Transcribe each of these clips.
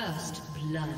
First blood.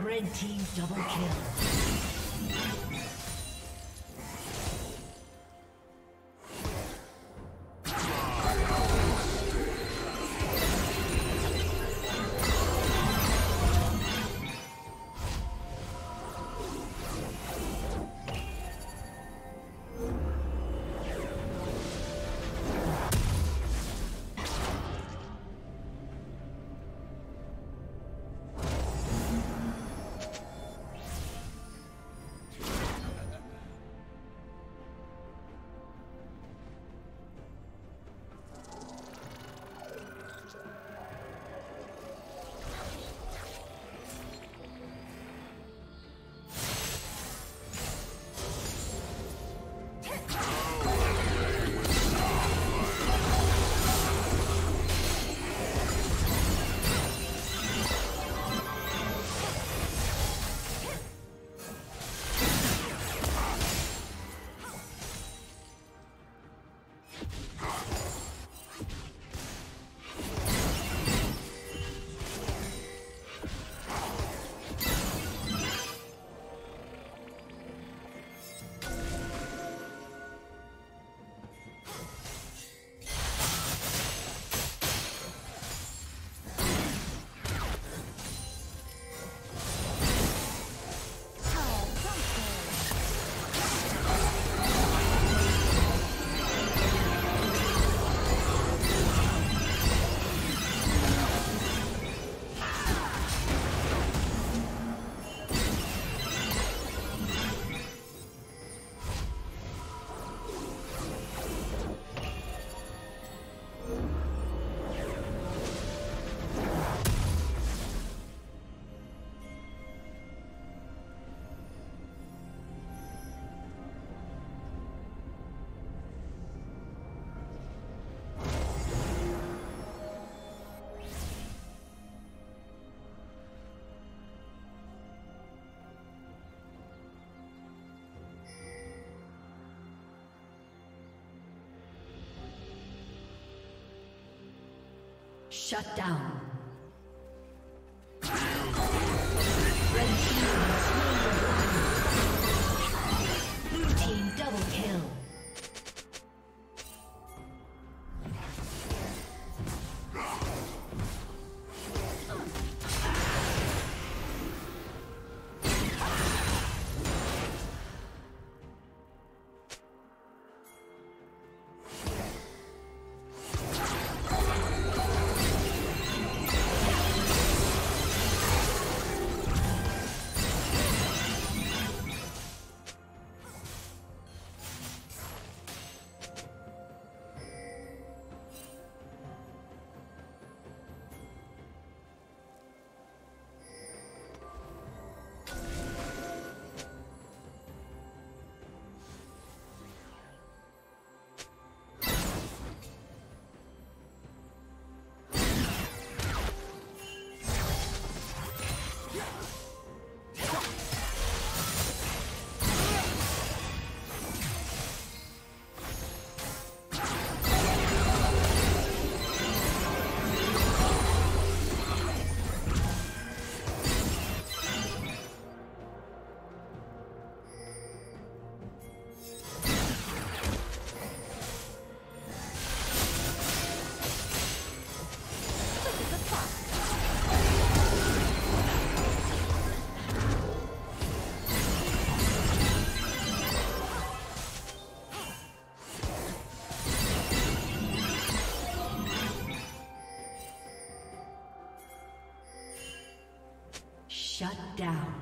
Red team double kill. Shut down. Red team has slain the dragon. Blue team double kill. Shut down.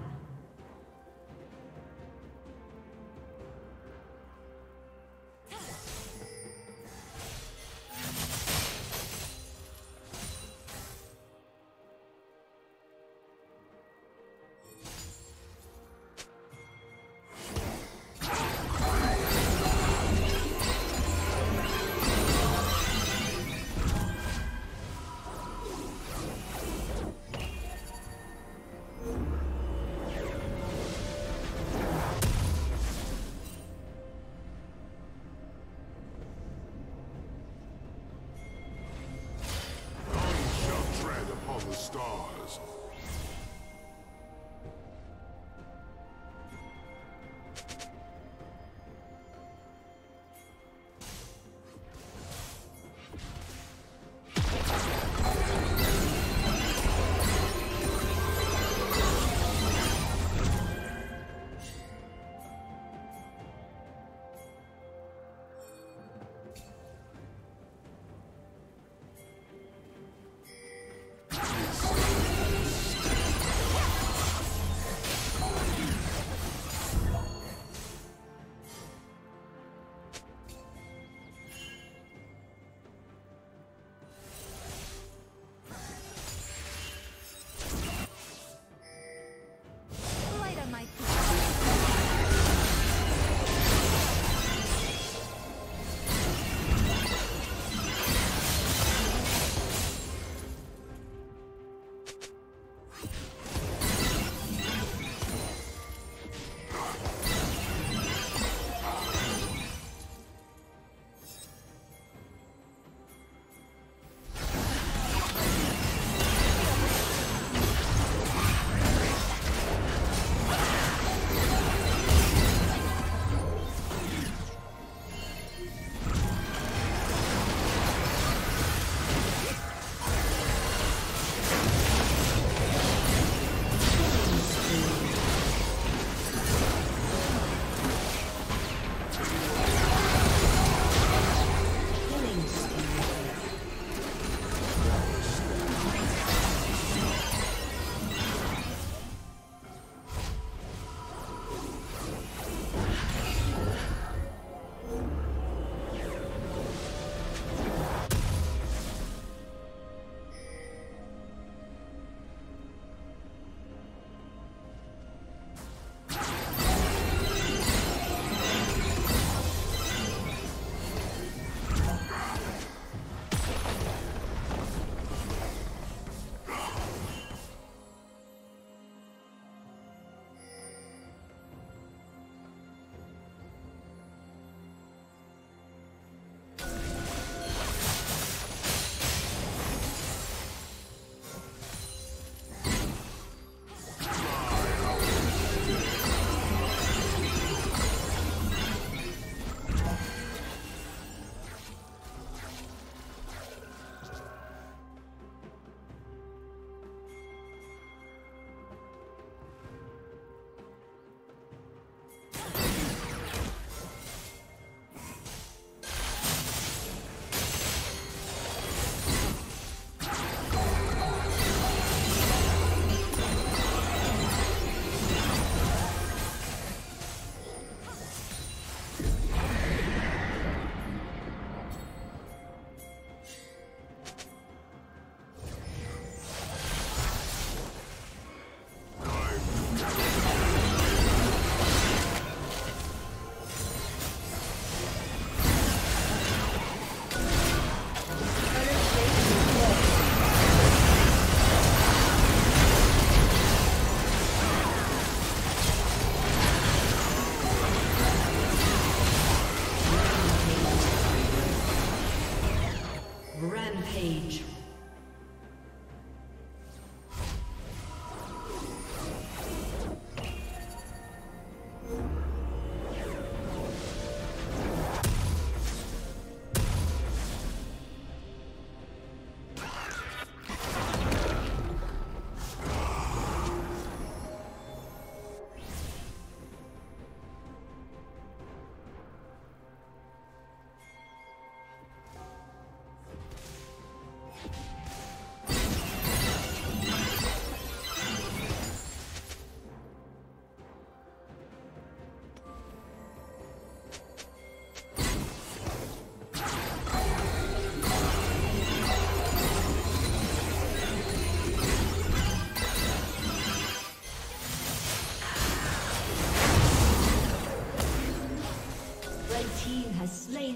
Rampage.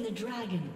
The dragon.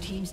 Team's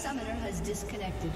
Summoner has disconnected.